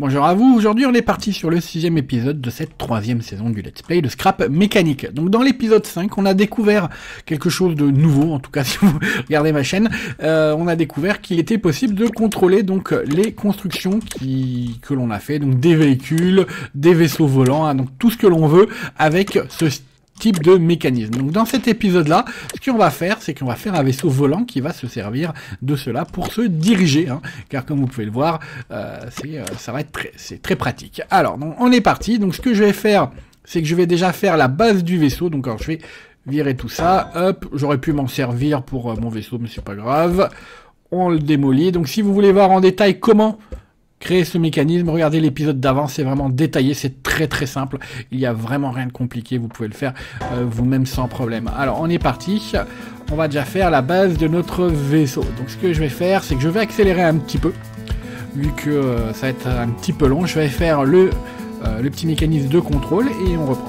Bonjour à vous, aujourd'hui on est parti sur le 6ème épisode de cette 3ème saison du Let's Play de Scrap Mechanic. Donc dans l'épisode 5, on a découvert quelque chose de nouveau, en tout cas si vous regardez ma chaîne, on a découvert qu'il était possible de contrôler donc les constructions que l'on a fait, donc des véhicules, des vaisseaux volants, hein, donc tout ce que l'on veut avec ce type de mécanisme. Donc dans cet épisode là, ce qu'on va faire, c'est qu'on va faire un vaisseau volant qui va se servir de cela pour se diriger, hein, car comme vous pouvez le voir, ça va être très pratique. Alors donc, on est parti. Donc ce que je vais faire, c'est que je vais déjà faire la base du vaisseau. Donc alors, je vais virer tout ça, hop, j'aurais pu m'en servir pour mon vaisseau, mais c'est pas grave, on le démolit. Donc si vous voulez voir en détail comment créer ce mécanisme, regardez l'épisode d'avant, c'est vraiment détaillé, c'est très simple, il n'y a vraiment rien de compliqué, vous pouvez le faire vous-même sans problème. Alors on est parti, on va déjà faire la base de notre vaisseau. Donc ce que je vais faire, c'est que je vais accélérer un petit peu, vu que ça va être un petit peu long, je vais faire le petit mécanisme de contrôle et on reprend.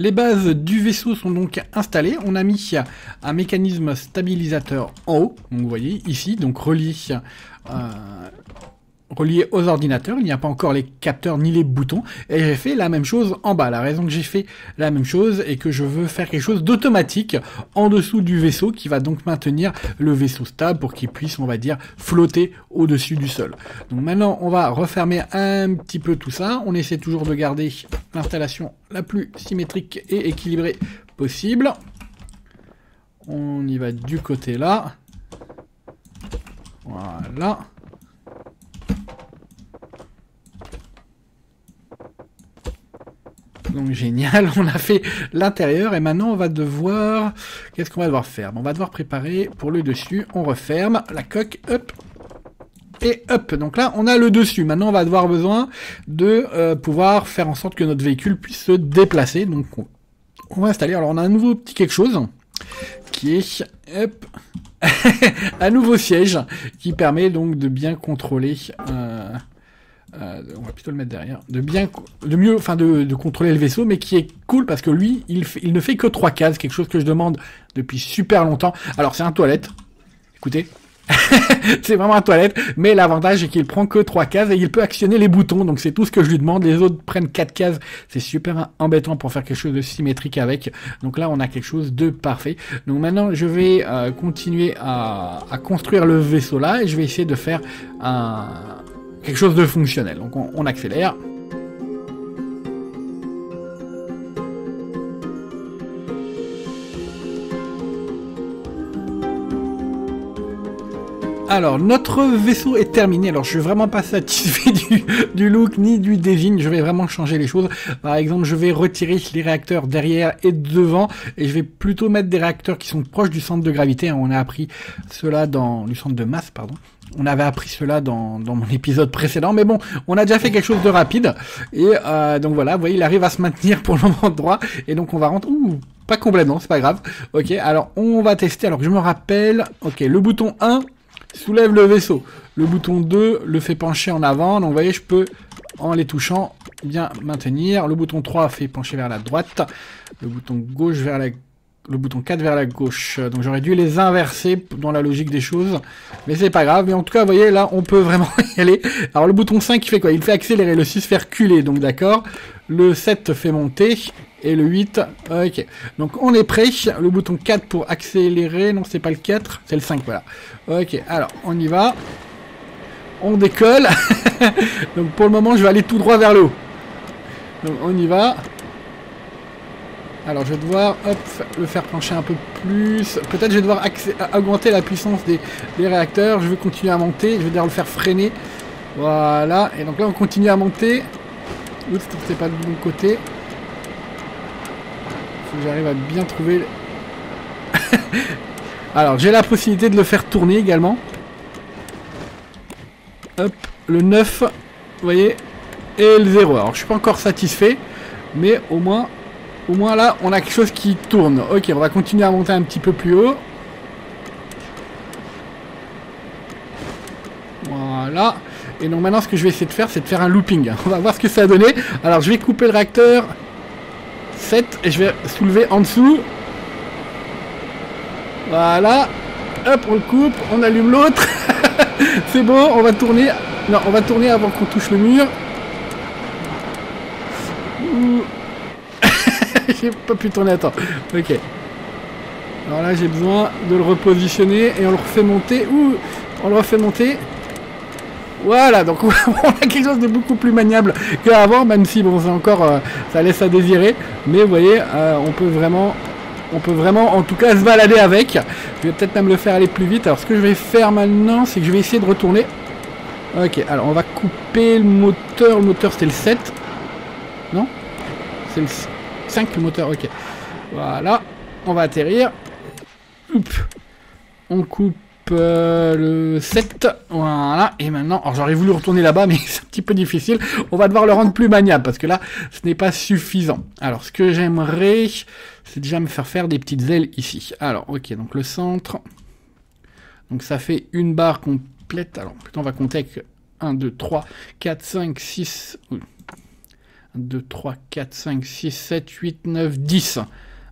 Les bases du vaisseau sont donc installées. On a mis un mécanisme stabilisateur en haut, donc vous voyez ici, donc relié aux ordinateurs. Il n'y a pas encore les capteurs ni les boutons. Et j'ai fait la même chose en bas. La raison que j'ai fait la même chose est que je veux faire quelque chose d'automatique en dessous du vaisseau qui va donc maintenir le vaisseau stable pour qu'il puisse, on va dire, flotter au-dessus du sol. Donc maintenant, on va refermer un petit peu tout ça. On essaie toujours de garder l'installation la plus symétrique et équilibrée possible. On y va du côté là. Voilà. Donc génial, on a fait l'intérieur et maintenant on va devoir... Qu'est-ce qu'on va devoir faire? On va devoir préparer pour le dessus, on referme la coque, hop, et hop, donc là on a le dessus. Maintenant on va avoir besoin de pouvoir faire en sorte que notre véhicule puisse se déplacer. Donc on va installer, alors on a un nouveau petit quelque chose qui est... Hop. Un nouveau siège qui permet donc de bien contrôler... on va plutôt le mettre derrière, de contrôler le vaisseau, mais qui est cool parce que lui, il ne fait que 3 cases, quelque chose que je demande depuis super longtemps. Alors c'est un toilette, écoutez, c'est vraiment un toilette, mais l'avantage c'est qu'il prend que 3 cases et il peut actionner les boutons, donc c'est tout ce que je lui demande. Les autres prennent 4 cases, c'est super embêtant pour faire quelque chose de symétrique avec. Donc là on a quelque chose de parfait. Donc maintenant je vais continuer à construire le vaisseau là, et je vais essayer de faire quelque chose de fonctionnel. Donc on accélère. Alors notre vaisseau est terminé. Alors je suis vraiment pas satisfait du look ni du design. Je vais vraiment changer les choses. Par exemple, je vais retirer les réacteurs derrière et devant, et je vais plutôt mettre des réacteurs qui sont proches du centre de gravité. On a appris cela dans du centre de masse, pardon. On avait appris cela dans mon épisode précédent, mais bon, on a déjà fait quelque chose de rapide. Et donc voilà, vous voyez, il arrive à se maintenir pour le moment droit. Et donc on va rentrer. Ouh, pas complètement, c'est pas grave. Ok, alors on va tester. Alors que je me rappelle. Ok, le bouton 1. Soulève le vaisseau. Le bouton 2 le fait pencher en avant. Donc vous voyez, je peux, en les touchant, bien maintenir. Le bouton 3 fait pencher vers la droite. Le bouton gauche vers la... Le bouton 4 vers la gauche. Donc j'aurais dû les inverser dans la logique des choses. Mais c'est pas grave. Mais en tout cas, vous voyez, là, on peut vraiment y aller. Alors le bouton 5, il fait quoi? Il fait accélérer. Le 6 fait reculer. Donc d'accord. Le 7 fait monter. Et le 8, ok. Donc on est prêt. Le bouton 4 pour accélérer. Non, c'est pas le 4, c'est le 5, voilà. Ok, alors on y va. On décolle. Donc pour le moment, je vais aller tout droit vers le haut. Donc on y va. Alors je vais devoir hop, le faire pencher un peu plus. Peut-être je vais devoir augmenter la puissance des réacteurs. Je vais continuer à monter. Je vais devoir le faire freiner. Voilà. Et donc là, on continue à monter. Oups, c'est pas du bon côté. J'arrive à bien trouver Alors, j'ai la possibilité de le faire tourner également. Hop, le 9, vous voyez, et le 0. Alors, je suis pas encore satisfait, mais au moins là, on a quelque chose qui tourne. Ok, on va continuer à monter un petit peu plus haut. Voilà. Et donc maintenant, ce que je vais essayer de faire, c'est de faire un looping. On va voir ce que ça a donné. Alors, je vais couper le réacteur 7 et je vais soulever en dessous. Voilà. Hop, on le coupe, on allume l'autre. C'est bon, on va tourner. Non, on va tourner avant qu'on touche le mur. J'ai pas pu tourner, attends. Ok. Alors là, j'ai besoin de le repositionner et on le refait monter. Ouh, on le refait monter. Voilà, donc on a quelque chose de beaucoup plus maniable qu'avant, même si bon, c'est encore, ça laisse à désirer. Mais vous voyez, on peut vraiment, en tout cas, se balader avec. Je vais peut-être même le faire aller plus vite. Alors, ce que je vais faire maintenant, c'est que je vais essayer de retourner. Ok, alors on va couper le moteur. Le moteur, c'était le 7. Non? C'est le 5, le moteur, ok. Voilà, on va atterrir. Oups. On coupe. Le 7, voilà, et maintenant, alors j'aurais voulu retourner là-bas, mais c'est un petit peu difficile, on va devoir le rendre plus maniable, parce que là, ce n'est pas suffisant. Alors, ce que j'aimerais, c'est déjà me faire des petites ailes ici. Alors, ok, donc le centre, donc ça fait une barre complète, alors, plutôt on va compter avec 1, 2, 3, 4, 5, 6, 1, 2, 3, 4, 5, 6, 7, 8, 9, 10,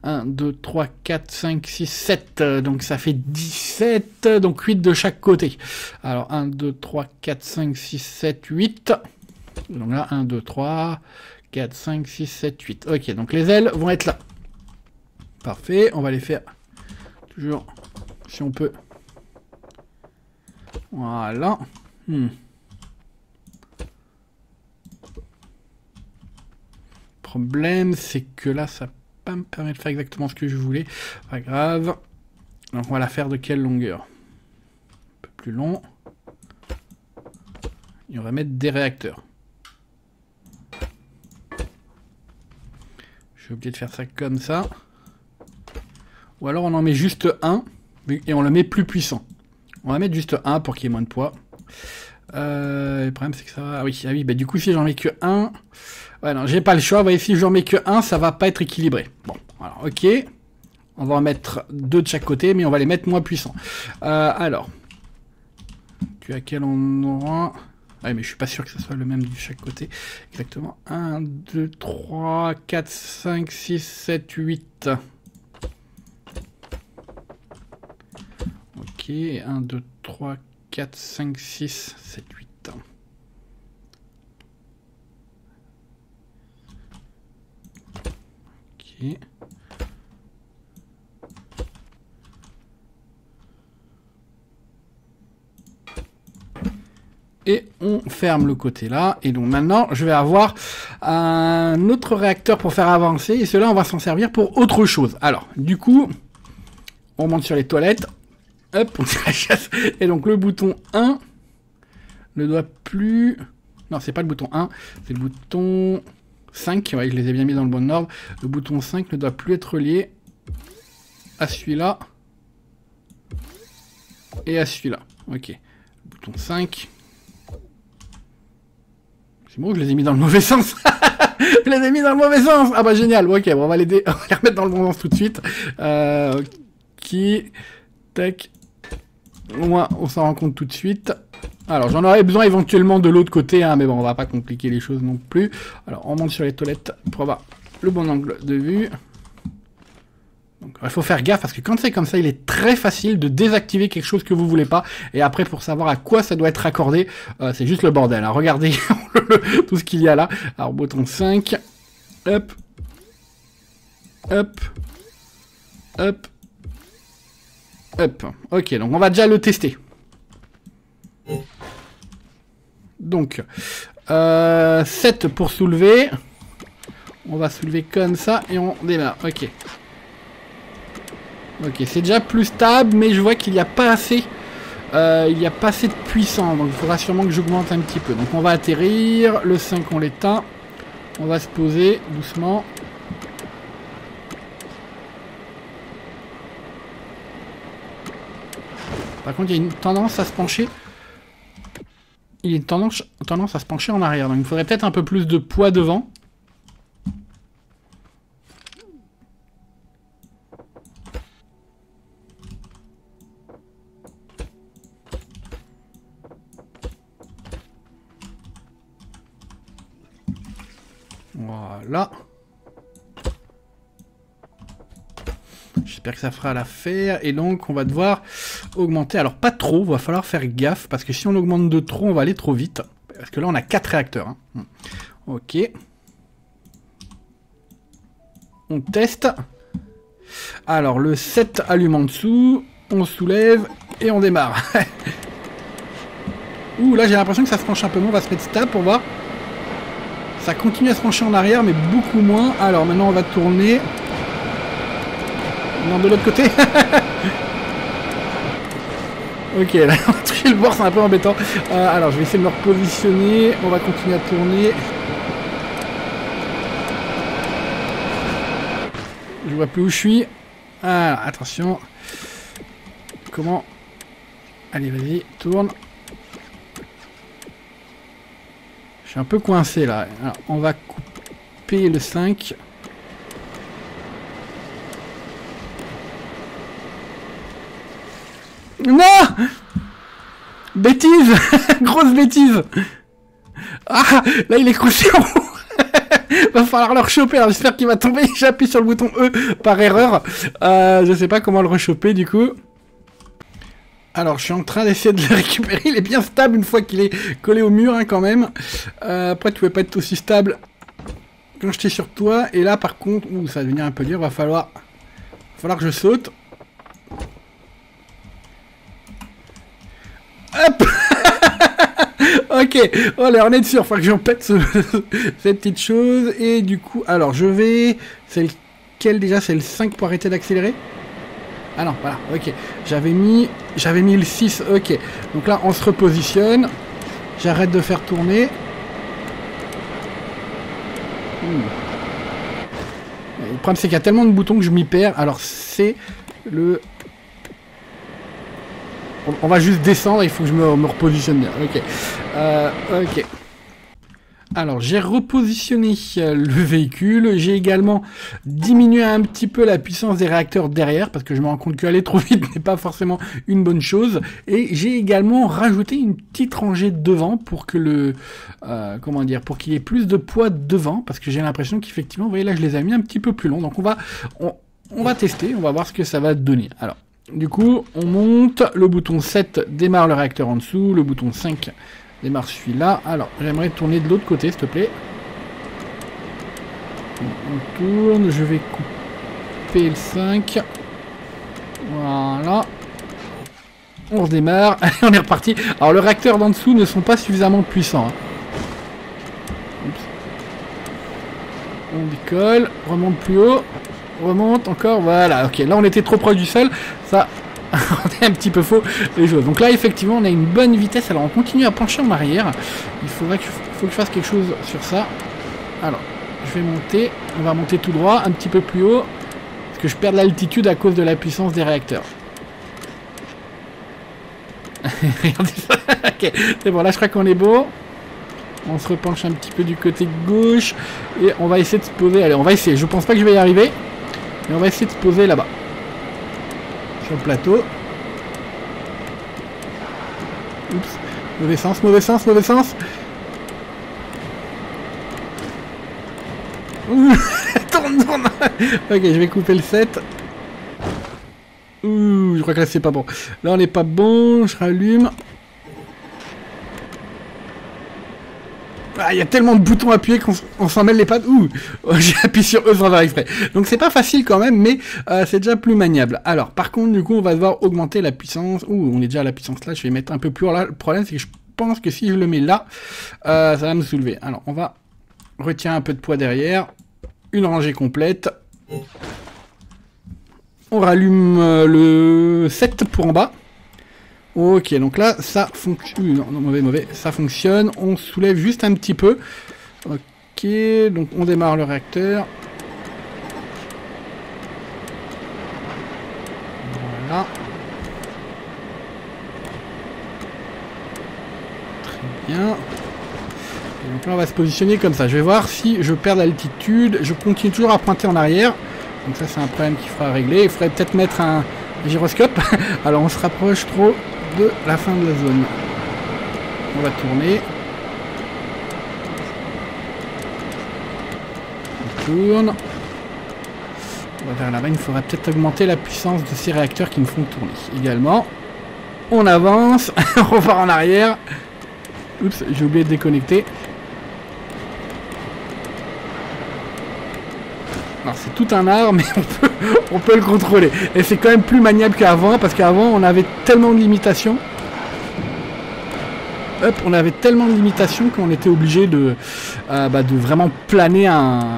1, 2, 3, 4, 5, 6, 7. Donc ça fait 17. Donc 8 de chaque côté. Alors 1, 2, 3, 4, 5, 6, 7, 8. Donc là, 1, 2, 3, 4, 5, 6, 7, 8. Ok, donc les ailes vont être là. Parfait. On va les faire toujours, si on peut. Voilà. Le problème, c'est que là, ça peut me permet de faire exactement ce que je voulais. Pas grave. Donc on va la faire de quelle longueur? Un peu plus long. Et on va mettre des réacteurs. Je vais oublier de faire ça comme ça. Ou alors on en met juste un et on le met plus puissant. On va mettre juste un pour qu'il y ait moins de poids. Le problème c'est que ça va... Ah oui, bah du coup si j'en mets que un... Ouais, non, j'ai pas le choix. Vous voyez, si j'en mets que un, ça va pas être équilibré. Bon, alors, ok. On va en mettre deux de chaque côté, mais on va les mettre moins puissants. Alors. Tu as quel endroit? Ouais, mais je suis pas sûr que ce soit le même de chaque côté. Exactement. 1, 2, 3, 4, 5, 6, 7, 8. Ok. 1, 2, 3, 4, 5, 6, 7, 8. Okay. Et on ferme le côté là. Et donc maintenant, je vais avoir un autre réacteur pour faire avancer. Et cela, on va s'en servir pour autre chose. Alors, du coup, on monte sur les toilettes. Hop, on se la chasse. Et donc le bouton 1 ne doit plus... Non, c'est pas le bouton 1, c'est le bouton... 5, ouais, je les ai bien mis dans le bon ordre. Le bouton 5 ne doit plus être relié à celui-là et à celui-là. Ok. Le bouton 5. C'est bon, je les ai mis dans le mauvais sens. Je les ai mis dans le mauvais sens. Ah bah génial. Ok, bon, on va les remettre dans le bon sens tout de suite. Ok. Tac. Au moins, on s'en rend compte tout de suite. Alors, j'en aurais besoin éventuellement de l'autre côté, hein, mais bon, on va pas compliquer les choses non plus. Alors, on monte sur les toilettes pour avoir le bon angle de vue. Donc, il faut faire gaffe parce que quand c'est comme ça, il est très facile de désactiver quelque chose que vous voulez pas. Et après, pour savoir à quoi ça doit être raccordé, c'est juste le bordel. Hein. Regardez tout ce qu'il y a là. Alors, bouton 5. Hop. Hop. Hop. Hop. Ok, donc on va déjà le tester. Donc 7 pour soulever. On va soulever comme ça et on démarre. Ok. Ok, c'est déjà plus stable, mais je vois qu'il n'y a pas assez. Il n'y a pas assez de puissance. Donc il faudra sûrement que j'augmente un petit peu. Donc on va atterrir. Le 5 on l'éteint. On va se poser doucement. Par contre, il y a une tendance à se pencher. Il y a une tendance à se pencher en arrière. Donc il faudrait peut-être un peu plus de poids devant. Voilà. J'espère que ça fera l'affaire. Et donc on va devoir augmenter. Alors pas trop, va falloir faire gaffe. Parce que si on augmente de trop, on va aller trop vite. Parce que là on a 4 réacteurs. Hein. Ok. On teste. Alors le 7 allume en dessous. On soulève et on démarre. Ouh, là j'ai l'impression que ça se penche un peu moins. On va se mettre stable pour voir. Ça continue à se pencher en arrière, mais beaucoup moins. Alors maintenant on va tourner. Non, de l'autre côté. Ok, là on a touché le bord, c'est un peu embêtant. Alors je vais essayer de me repositionner. On va continuer à tourner. Je vois plus où je suis. Ah, attention. Comment? Allez, vas-y, tourne. Un peu coincé là. Alors, on va couper le 5. Non, bêtise. Grosse bêtise. Ah, là il est couché en haut. Va falloir le rechoper. Alors j'espère qu'il va tomber. J'appuie sur le bouton E par erreur. Je sais pas comment le rechoper du coup. Alors, je suis en train d'essayer de le récupérer. Il est bien stable une fois qu'il est collé au mur, hein, quand même. Après, tu ne pouvais pas être aussi stable quand j'étais sur toi. Et là, par contre, ouh, ça va devenir un peu dur. Va falloir que je saute. Hop. Ok. Allez, on est sûr. Il faut que j'en pète cette petite chose. Et du coup, alors, je vais... C'est lequel déjà? C'est le 5 pour arrêter d'accélérer? Ah non, voilà, ok. J'avais mis le 6, ok. Donc là, on se repositionne. J'arrête de faire tourner. Le problème, c'est qu'il y a tellement de boutons que je m'y perds. Alors, c'est le... On va juste descendre, il faut que je me repositionne bien. Ok. Ok. Alors, j'ai repositionné le véhicule, j'ai également diminué un petit peu la puissance des réacteurs derrière, parce que je me rends compte qu'aller trop vite n'est pas forcément une bonne chose, et j'ai également rajouté une petite rangée devant pour que le... comment dire, pour qu'il y ait plus de poids devant, parce que j'ai l'impression qu'effectivement, vous voyez là, je les ai mis un petit peu plus longs, donc on va tester, on va voir ce que ça va donner. Alors, du coup, on monte, le bouton 7 démarre le réacteur en dessous, le bouton 5... démarre celui-là. Alors, j'aimerais tourner de l'autre côté, s'il te plaît. On tourne. Je vais couper le 5. Voilà. On redémarre. Allez, on est reparti. Alors, les réacteurs d'en dessous ne sont pas suffisamment puissants. Hein. On décolle. Remonte plus haut. Remonte encore. Voilà. Ok. Là, on était trop proche du sol. Ça... on est un petit peu faux les choses. Donc là effectivement on a une bonne vitesse. Alors on continue à pencher en arrière. Il faudrait que je fasse quelque chose sur ça. Alors je vais monter. On va monter tout droit, un petit peu plus haut. Parce que je perds de l'altitude à cause de la puissance des réacteurs. Regardez ça. Ok. C'est bon, là je crois qu'on est beau. On se repenche un petit peu du côté gauche. Et on va essayer de se poser. Allez, on va essayer. Je pense pas que je vais y arriver. Mais on va essayer de se poser là-bas. Sur le plateau. Oups. Mauvais sens, mauvais sens, mauvais sens. Ouh. Tourne, tourne. Ok, je vais couper le 7. Ouh, je crois que là c'est pas bon. Là on n'est pas bon, je rallume. Ah, il y a tellement de boutons appuyés qu'on s'en mêle les pattes. Ouh, j'ai appuyé sur E sans faire exprès. Donc c'est pas facile quand même, mais c'est déjà plus maniable. Alors par contre, du coup, on va devoir augmenter la puissance. Ouh, on est déjà à la puissance là, je vais mettre un peu plus haut là. Le problème, c'est que je pense que si je le mets là, ça va me soulever. Alors on va retirer un peu de poids derrière. Une rangée complète. On rallume le 7 pour en bas. Ok, donc là, ça fonctionne. Non, non, mauvais, mauvais. Ça fonctionne. On soulève juste un petit peu. Ok, donc on démarre le réacteur. Voilà. Bien. Et donc là on va se positionner comme ça. Je vais voir si je perds l'altitude. Je continue toujours à pointer en arrière. Donc ça c'est un problème qu'il faudra régler. Il faudrait peut-être mettre un gyroscope. Alors on se rapproche trop de la fin de la zone. On va tourner. On tourne. On va vers la main. Il faudra peut-être augmenter la puissance de ces réacteurs qui nous font tourner. Également. On avance, on repart en arrière. Oups, j'ai oublié de déconnecter. Alors c'est tout un art, mais on peut le contrôler. Et c'est quand même plus maniable qu'avant, parce qu'avant on avait tellement de limitations. Hop, on avait tellement de limitations qu'on était obligé de vraiment planer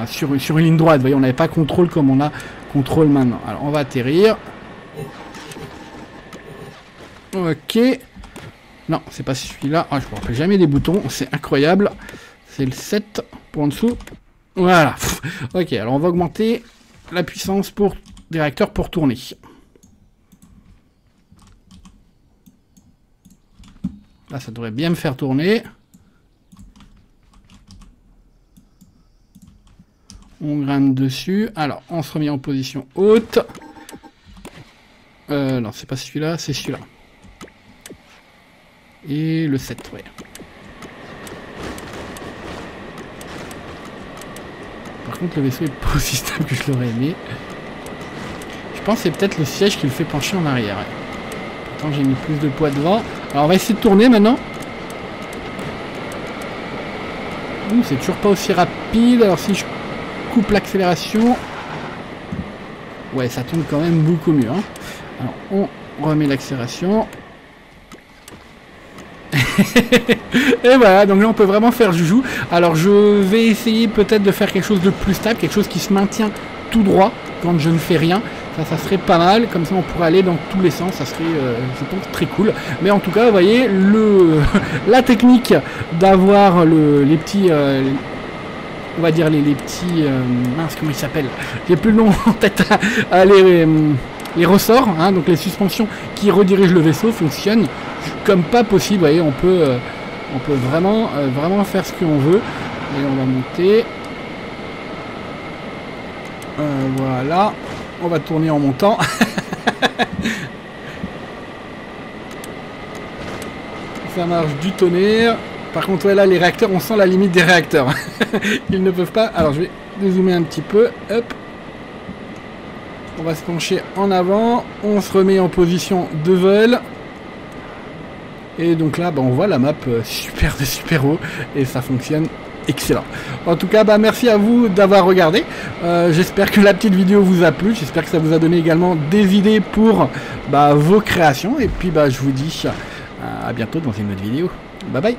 sur une ligne droite. Vous voyez, on n'avait pas contrôle comme on a contrôle maintenant. Alors on va atterrir. Ok. Non, c'est pas celui-là. Ah, je me rappelle jamais des boutons. C'est incroyable. C'est le 7 pour en dessous. Voilà. Ok, alors on va augmenter la puissance des réacteurs pour tourner. Là, ça devrait bien me faire tourner. On grimpe dessus. Alors, on se remet en position haute. Non, c'est pas celui-là, c'est celui-là. Et le 7, ouais. Par contre, le vaisseau est pas aussi stable que je l'aurais aimé. Je pense que c'est peut-être le siège qui le fait pencher en arrière. Ouais. Pourtant, j'ai mis plus de poids devant. Alors, on va essayer de tourner maintenant. C'est toujours pas aussi rapide. Alors, si je coupe l'accélération... Ouais, ça tourne quand même beaucoup mieux. Hein. Alors, on remet l'accélération. Et voilà, donc là on peut vraiment faire joujou. Alors je vais essayer peut-être de faire quelque chose de plus stable, quelque chose qui se maintient tout droit quand je ne fais rien. Ça serait pas mal, comme ça on pourrait aller dans tous les sens, ça serait je pense très cool. Mais en tout cas, vous voyez, la technique d'avoir les petits... on va dire les petits... mince, comment ils s'appellent? J'ai plus le nom en tête. Les ressorts, hein, donc les suspensions qui redirigent le vaisseau fonctionnent comme pas possible. Vous voyez, on peut vraiment faire ce qu'on veut. Et on va monter. Voilà. On va tourner en montant. Ça marche du tonnerre. Par contre, ouais, là, les réacteurs, on sent la limite des réacteurs. Ils ne peuvent pas... Alors, je vais dézoomer un petit peu. Hop. On va se pencher en avant. On se remet en position de vol. Et donc là, bah, on voit la map super haut. Et ça fonctionne excellent. En tout cas, bah, merci à vous d'avoir regardé. J'espère que la petite vidéo vous a plu. J'espère que ça vous a donné également des idées pour vos créations. Et puis, je vous dis à bientôt dans une autre vidéo. Bye bye.